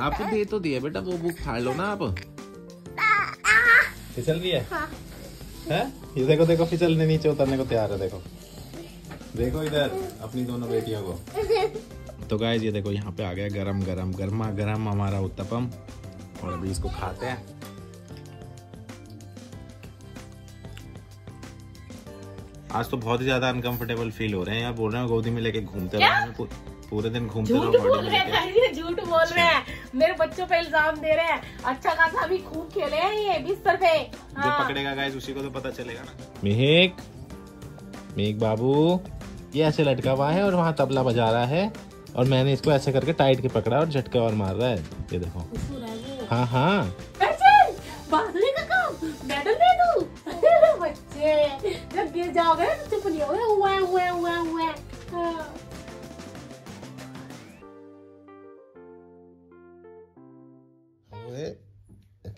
आपको दे तो दिया बेटा, वो बुक फाड़ लो ना आप। फिसल रही है, हाँ। है? ये देखो देखो फिसलने, नीचे उतरने को तैयार है। देखो देखो इधर अपनी दोनों बेटियों को। तो गाइस ये देखो यहाँ पे आ गया गरम गरम गर्मा गरम हमारा उत्तपम, और अभी इसको खाते हैं। आज तो बहुत ही ज्यादा अनकंफर्टेबल फील हो रहे हैं यार, बोल रहे हैं गोदी में लेके घूमते रहो, पूरे दिन घूमते रहो। झूठ बोल रहे हैं, मेरे बच्चों पे इल्जाम दे रहे हैं। अच्छा खासा अभी खूब खेले हैं ये बिस्तर पे, जो पकड़ेगा गाइस उसी को तो पता चलेगा ना। मेहक, मेहक बाबू ये ऐसे लटका हुआ है और वहाँ तबला बजा रहा है, और मैंने इसको ऐसे करके टाइट के पकड़ा और झटका और मार रहा है। ये देखो, हाँ हाँ जब गिर जाओगे तो चुप नहीं होगे, हुआ हुआ हुआ हुआ। हाँ।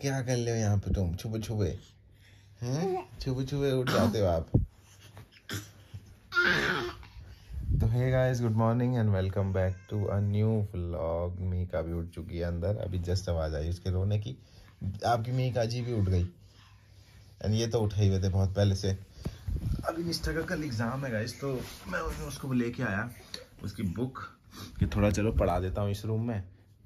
क्या कर ले हो यहाँ पे तुम, छुपे छुपे, छुपे छुपे उठ जाते हो आप। तो hey guys, good morning and welcome back to a new vlog. Mika भी उठ चुकी है अंदर, अभी जस्ट आवाज आई उसके रोने की। आपकी मीका जी भी उठ गई, एंड ये तो उठे हुए थे बहुत पहले से। अभी निष्ठा का कल एग्ज़ाम है गाइस, तो मैं उसको लेके आया उसकी बुक कि थोड़ा चलो पढ़ा देता हूँ इस रूम में।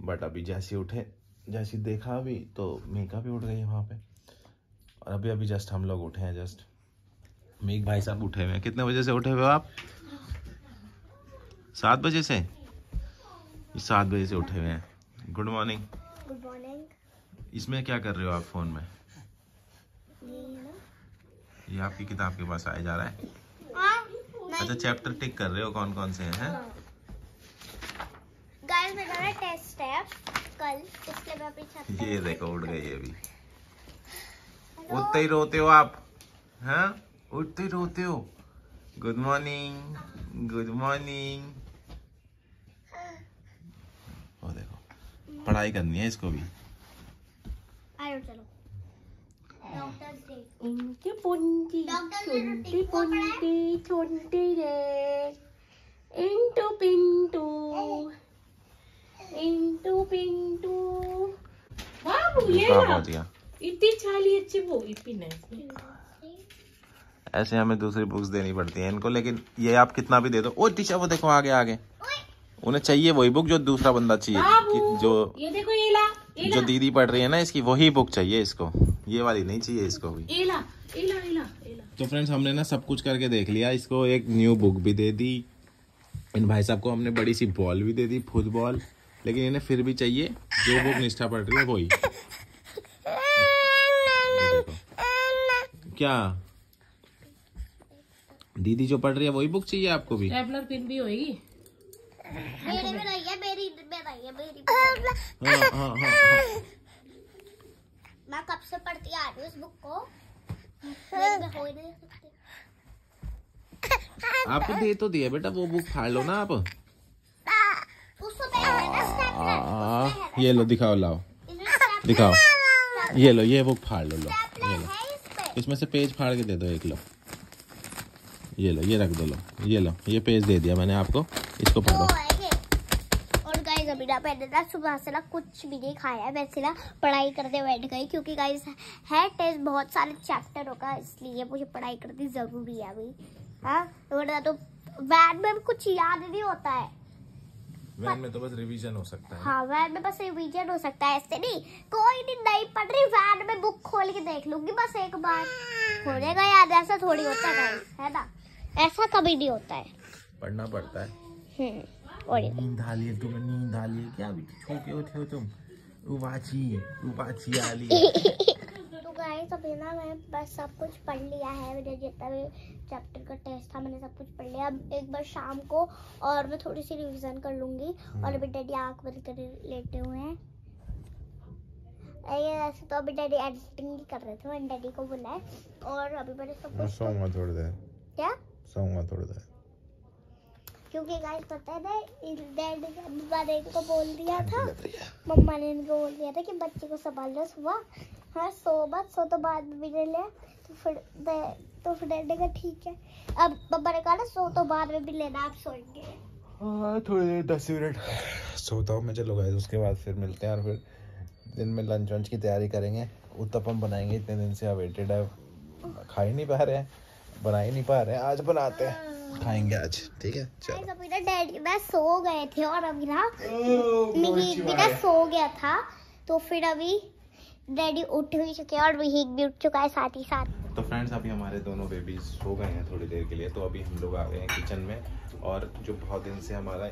बट अभी जैसे उठे, जैसे देखा अभी तो मेघा भी उठ गई है वहाँ पे, और अभी अभी जस्ट हम लोग उठे हैं। जस्ट मेघ भाई साहब उठे हुए हैं। कितने बजे से उठे हुए हो आप? 7 बजे से? 7 बजे से उठे हुए हैं। Good morning. Good morning. इसमें क्या कर रहे हो आप फ़ोन में? ये आपकी किताब के पास आया जा रहा है। अच्छा, चैप्टर टिक कर रहे हो कौन कौन से हैं? गाइस मेरा टेस्ट है कल, इसलिए मैं पीछे। ये देखो उठ गई है अभी। उठते ही रोते हो आप, हाँ उठते ही रोते हो। Good morning, good morning. वो देखो, पढ़ाई करनी है इसको भी। आयो चलो। इनके पुंटी छोटी पुंटी छोटी रे, इंटू पिंटू इंटू पिंटू। इतनी छाली अच्छी बोगी पीने, ऐसे हमें दूसरी बुक्स देनी पड़ती है इनको। लेकिन ये आप कितना भी दे दो। ओ टीचर वो देखो आगे आगे, उन्हें चाहिए वही बुक जो दूसरा बंदा चाहिए, जो ये देखो ये ला, जो दीदी पढ़ रही है ना इसकी, वही बुक चाहिए इसको, ये वाली नहीं चाहिए इसको भी। एला, एला, एला, एला। तो फ्रेंड्स हमने ना सब कुछ करके देख लिया। इसको एक न्यू बुक भी दे दी, इन भाई साहब को हमने बड़ी सी बॉल भी दे दी, फुटबॉल। लेकिन इन्हें फिर भी चाहिए जो बुक निष्ठा पढ़ रही है वही। क्या दीदी जो पढ़ रही है वही बुक चाहिए आपको भी? स्टेपलर पिन भी होगी। मैं कब से पढ़ती आ रही हूँ इस बुक को, हो ही नहीं सकती। आपको दे तो दिया बेटा, वो बुक फाड़ लो ना आप। ये लो दिखाओ, लाओ दिखाओ, ये लो, ये बुक फाड़ लो, लो ये लो, इसमें से पेज फाड़ के दे दो एक। लो ये लो, ये रख दो, लो ये पेज दे दिया मैंने आपको, इसको पढ़ो। मैंने ना सुबह से ना कुछ भी नहीं खाया, वैसे ना पढ़ाई करने बैठ गई, क्योंकि गाइस है टेस्ट, बहुत सारे चैप्टर होगा, इसलिए मुझे पढ़ाई करनी जरूरी है अभी। हाँ वरना तो वैन में कुछ याद नहीं होता है, वैन में तो बस रिवीजन हो सकता है। हाँ वैन में बस रिवीजन हो सकता है, ऐसे नहीं कोई नहीं पढ़ रही वैन में, बुक खोल के देख लूंगी बस एक बार, हो जाएगा याद। ऐसा थोड़ी होता है ना, ऐसा कभी नहीं होता है, पढ़ना पड़ता है। नींद आ लिए तुम्हें, नींद आ लिए क्या अभी छोटे होते हो तुम? उबाची आ लिए। तो गाइस अभी ना मैं बस सब कुछ पढ़ लिया है, मेरे जितना भी चैप्टर का टेस्ट था मैंने सब कुछ पढ़ लिया। अब एक बार शाम को और मैं थोड़ी सी रिवीजन कर लूँगी। और अभी डैडी आँख बंद कर लेटे हुए हैं, ऐसे तो अभी डैडी एडिटिंग कर रहे थे, मैंने डैडी को बुलाया। और अभी मैंने सब कुछ सोऊंगा थोड़ी देर, क्योंकि गाइस पता है ना डैडी ने मम्मा ने इनको बोल दिया था, मम्मा ने इनको बोल दिया था कि बच्चे को संभाल लो सुबह, हाँ सो तो बाद में भी ले। तो फिर डैडी का ठीक है, अब मम्मा ने कहा ना सो तो बाद में भी लेना, आप सोएंगे। हाँ थोड़ी देर 10 मिनट सोता हूँ मैं। चलो गाइस उसके बाद फिर मिलते हैं और फिर दिन में लंच वंच की तैयारी करेंगे, उत्तपम बनाएंगे। इतने दिन से अवेटेड है, खा ही नहीं पा रहे हैं, बना ही नहीं पा रहे हैं, आज बनाते हैं, खाएंगे आज। ठीक है चलो। डैडी मैं सो गए थे और अभी ना बेटा सो गया था तो फिर अभी डैडी उठ भी चुके हैं और वही भी उठ चुका है साथ ही साथ। तो फ्रेंड्स अभी हमारे दोनों बेबीज सो गए हैं थोड़ी देर के लिए, तो अभी हम लोग आ गए हैं किचन में। और जो बहुत दिन से हमारा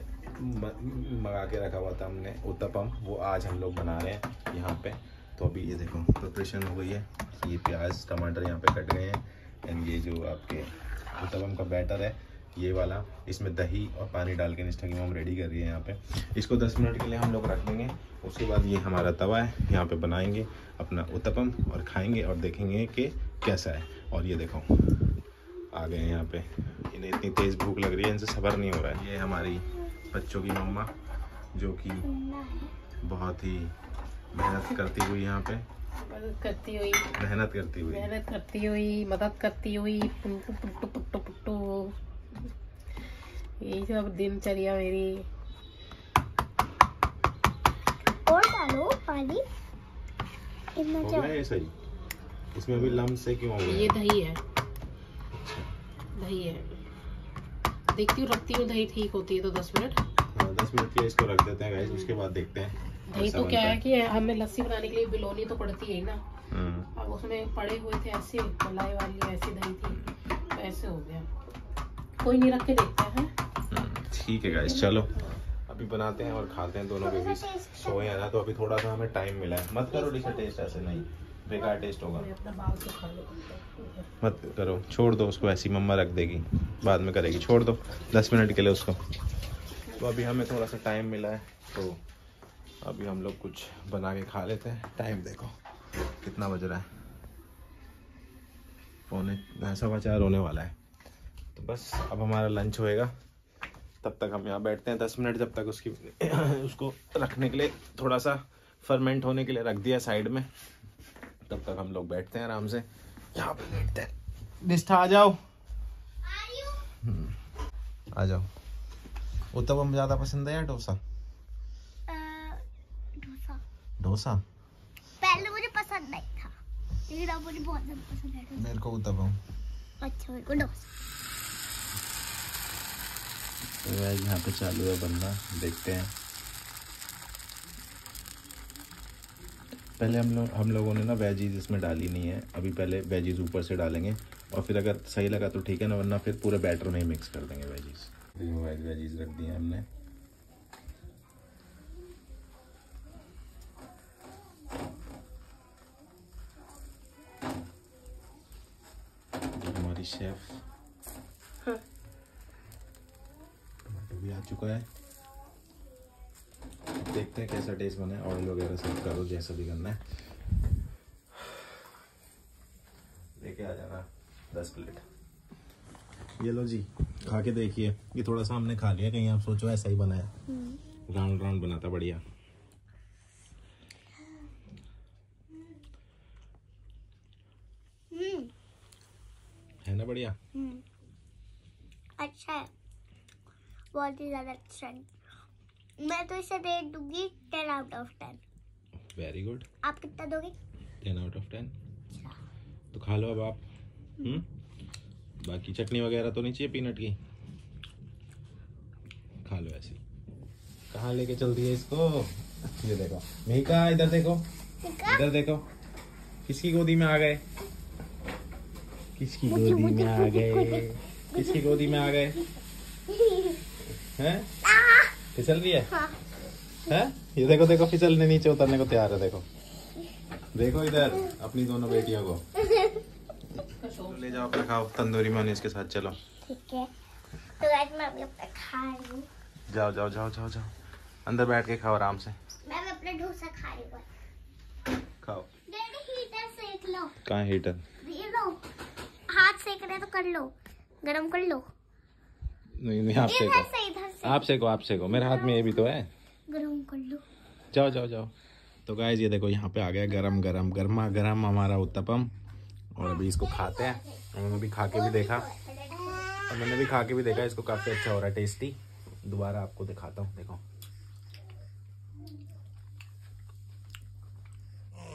मंगा के रखा हुआ था हमने उत्तपम, वो आज हम लोग बना रहे हैं यहाँ पे। तो अभी ये देखो प्रिपरेशन हो गई है, ये प्याज टमाटर यहाँ पे कट गए हैं एंड ये जो आपके उत्तपम का बैटर है ये वाला, इसमें दही और पानी डाल के निष्ठा की मॉम रेडी कर रही है यहाँ पे। इसको 10 मिनट के लिए हम लोग रख देंगे, उसके बाद ये हमारा तवा है, यहाँ पे बनाएंगे अपना उत्तपम और खाएंगे और देखेंगे कि कैसा है। और ये देखो आ गए हैं यहाँ पे, इन्हें इतनी तेज़ भूख लग रही है, इनसे सब्र नहीं हो रहा है। ये हमारी बच्चों की मम्मा जो कि बहुत ही मेहनत करती हुई यहाँ पे मदद करती हुई यही सब दिनचर्या मेरी। और डालो पानी इतना चाहिए, सही इसमें अभी लम्स से क्यों हो गया? ये दही है, दही है, देखती हूँ रखती हूँ, दही ठीक होती है तो 10 मिनट के लिए इसको रख देते हैं गाइस, उसके बाद देखते हैं। दही तो क्या है कि हमें लस्सी बनाने के लिए बिलोनी तो पड़ती है ना, अब उसमें पड़े हुए थे ऐसे मलाई वाली ऐसी दही थी तो ऐसे हो गया, कोई नहीं रख के देखते हैं। ठीक है गाइस चलो अभी बनाते हैं और खाते हैं। दोनों बेबी सोए हैं ना, तो अभी थोड़ा सा हमें टाइम मिला है। मत करो डिशा टेस्ट, ऐसे नहीं बेकार टेस्ट होगा, मत करो, छोड़ दो उसको, ऐसी मम्मा रख देगी बाद में करेगी, छोड़ दो 10 मिनट के लिए उसको। तो अभी हमें थोड़ा सा टाइम मिला है तो अभी हम लोग कुछ बना के खा लेते हैं। टाइम देखो कितना बज रहा है, 3:45 होने वाला है। तो बस अब हमारा लंच होएगा, तब तक हम यहाँ बैठते हैं 10 मिनट, जब तक उसको रखने के लिए थोड़ा सा फर्मेंट होने के लिए रख दिया साइड में, तब तक हम लोग बैठते हैं आराम से यहाँ पे बैठते हैं। निष्ठा आ जाओ, आ जाओ। उत्तपम ज़्यादा पसंद है या डोसा? डोसा पहले मुझे पसंद नहीं था लेकिन अब मुझे बहुत ज़्यादा पसंद है। मेरे को उत्तपम अच्छा, मेरे को डोसा। यहाँ पे चालू है बनना, देखते हैं। पहले हम लोगों ने ना वेजीज इसमें डाली नहीं है अभी, पहले वेजीज ऊपर से डालेंगे और फिर अगर सही लगा तो ठीक है, ना वरना फिर पूरे बैटर में ही मिक्स कर देंगे वेजीज। वेजीज रख दिए हमने, हमारी शेफ भी आ चुका है, देखते हैं कैसा टेस्ट बना है। ऑयल वगैरह सब करो जैसा भी करना है, लेके आ जाना 10 प्लेट। ये लो जी खा के देखिए, ये थोड़ा सा हमने खा लिया, कहीं आप सोचो ऐसा ही बनाया, राउंड राउंड बनाता बढ़िया। है ना बढ़िया, अच्छा है, बहुत ही ज़्यादा अच्छा है। मैं तो इसे रेट दूंगी 10/10। Very good. आप कितना दोगे? 10/10। तो खा लो अब आप। बाकी चटनी वगैरह तो नहीं चाहिए पीनट की, खा लो ऐसी। कहाँ लेके चलती है इसको, ये देखो मीका, इधर देखो, इधर देखो, किसकी गोदी में आ गए, किसकी गोदी में आ गए, किसकी गोदी में आ गए हैं? फिसल रही है, हाँ। है? ये देखो देखो फिसलने, नीचे उतरने को तैयार है, देखो देखो इधर अपनी दोनों बेटियों को। तो ले जाओ अपना खाओ तंदूरी मैंने इसके साथ, चलो ठीक है। तो आज मैं अभी अपना खा रही हूँ, जाओ जाओ जाओ जाओ जाओ अंदर बैठ के खाओ आराम से। मैं अपना डोसा खा रही हूँ, खाओ। हीटर सेक लो। कहाँ हीटर? ये लो, हाथ सेक रहे तो कर लो, गर्म कर लो। नहीं आप सेको, आप सेको मेरे हाथ में ये भी तो है, गरम कर लो, जाओ जाओ जाओ। तो गाइस ये देखो यहाँ पे आ गया गरमा गरम हमारा उत्तपम, और अभी इसको खाते हैं। मैंने भी खा के भी देखा, इसको काफ़ी अच्छा हो रहा है, टेस्टी। दोबारा आपको दिखाता हूँ, देखो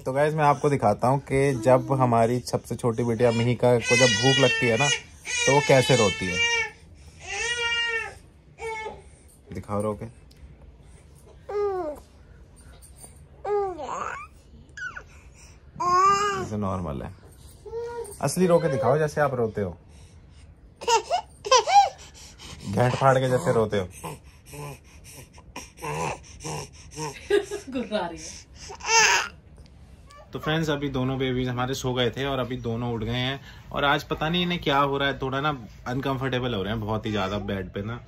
तो गाइस मैं आपको दिखाता हूँ कि जब हमारी सबसे छोटी बेटिया मिहिका को जब भूख लगती है ना तो वो कैसे रोती है। दिखाओ रो के। जैसे नॉर्मल है, असली रो के दिखाओ जैसे आप रोते हो, घेंट फाड़ के जैसे रोते हो। तो फ्रेंड्स अभी दोनों बेबीज हमारे सो गए थे और अभी दोनों उठ गए हैं और आज पता नहीं इन्हें क्या हो रहा है, थोड़ा ना अनकंफर्टेबल हो रहे हैं बहुत ही ज़्यादा बेड पे ना,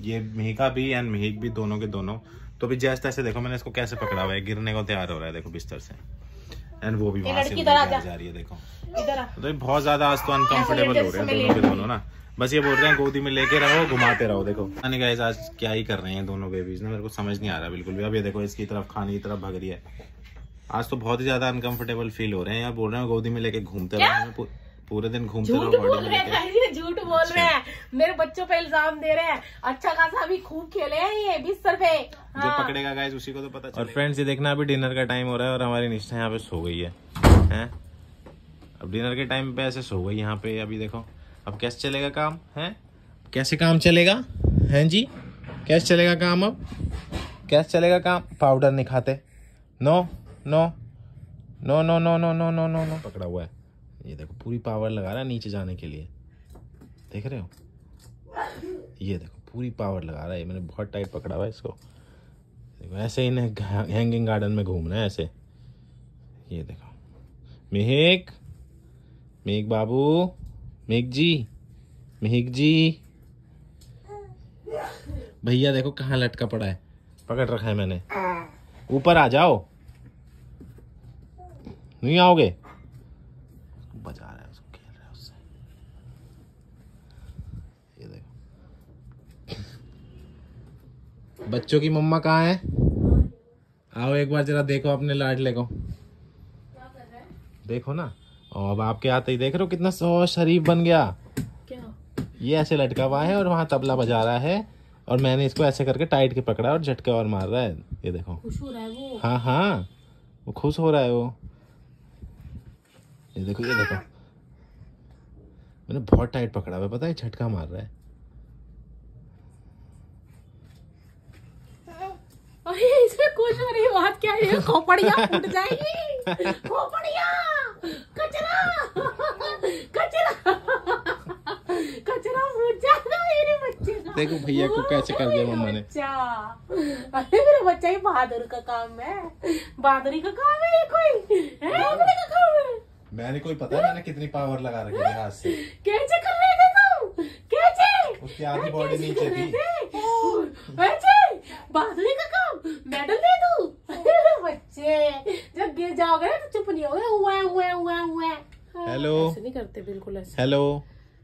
ये मिहिका भी एंड मिहिक भी, दोनों के दोनों। तो अभी जस्ट ऐसे देखो मैंने इसको कैसे पकड़ा हुआ है, गिरने को तैयार हो रहा है देखो बिस्तर से, एंड वो भी वहाँ से जा रही है देखो। तो बहुत ज़्यादा आज तो अनकम्फर्टेबल हो रहे हैं दोनों के दोनों ना, बस ये बोल रहे हैं गोदी में लेके रहो, घुमाते रहो। देखो यानी गाइस आज क्या ही कर रहे हैं दोनों बेबीज ना, मेरे को समझ नहीं आ रहा बिल्कुल भी। अब ये देखो इसकी तरफ खाने की तरफ भग रही है, आज तो बहुत ही ज्यादा अनकंफर्टेबल फील हो रहे हैं यार, बोल रहे हैं गोदी में लेके घूमते रहो, पूरे दिन घूमते रहो। झूठ बोल रहे हैं, मेरे बच्चों पे इल्जाम दे रहे हैं, अच्छा खासा अभी खूब खेले हैं ये बिस्तर पे। जो पकड़ेगा गाइस उसी को तो पता चलेगा। और फ्रेंड्स ये देखना अभी डिनर का टाइम हो रहा है और हमारी निष्ठा यहाँ पे सो गई है। अब डिनर के टाइम पे ऐसे सो गई यहाँ पे, अभी देखो अब कैसे चलेगा काम, है कैसे काम चलेगा, हैं जी कैसे चलेगा काम, अब कैसे चलेगा काम। पाउडर नहीं खाते, no no no no no no no no no no. पकड़ा हुआ है ये देखो, पूरी पावर लगा रहा है नीचे जाने के लिए, देख रहे हो, ये देखो पूरी पावर लगा रहा है, मैंने बहुत टाइट पकड़ा हुआ है इसको। देखो ऐसे ही ना हैंगिंग गार्डन में घूमना है ऐसे, ये देखो मिहिक, मिहिक बाबू, मिहिक जी, मिहिक जी भैया, देखो कहाँ लटका पड़ा है, पकड़ रखा है मैंने, ऊपर आ जाओ, नहीं आओगे, बजा रहा है उसको, खेल रहा है उससे, ये देखो। बच्चों की मम्मा कहाँ है, आओ एक बार जरा देखो अपने लाडले को, देखो ना। और अब आपके आते ही देख रहे हो कितना सो शरीफ बन गया, क्या ये ऐसे लटका हुआ है और वहाँ तबला बजा रहा है और मैंने इसको ऐसे करके टाइट के पकड़ा और झटका और मार रहा है, ये देखो खुश हो रहा है वो। हाँ हाँ वो खुश हो रहा है वो, ये देखो ये देखो, मैंने बहुत टाइट पकड़ा हुआ है, पता है झटका मार रहा है। अरे इसमें कुछ नहीं, बात क्या है, खोपड़ियां फूट जाएगी, खोपड़ियां, कचरा कचरा कचरा फूट जाएगा मेरे बच्चे का। देखो भैया को कैसे कर दिया मम्मा ने। अरे मेरा बच्चा ही बहादुर का काम है, बहादुरी का काम है ये, कोई है मैंने कोई पता नहीं ना कितनी पावर लगा रखी है हाथ से, कैसे कर रहे थे तुम, कैसे उसकी आधी बॉडी नीचे थी, कैसे बहादुरी का काम, मेडल दे दूं। अरे बच्चे जब गिर जाओगे तो चुप नहीं होगे, हुआ हुआ हुआ हुआ, हेलो ऐसे नहीं करते बिल्कुल ऐसे, हेलो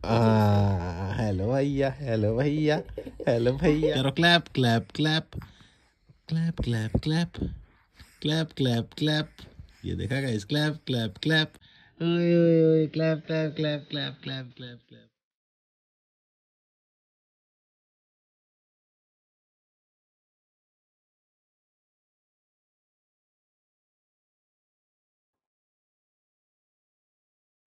हेलो भैया, हेलो भैया, हेलो भैया, करो clap clap clap clap clap clap clap clap clap, ये देखा गाइस क्लैप क्लैप क्लैप, ओए ओए ओए clap clap clap clap clap clap clap.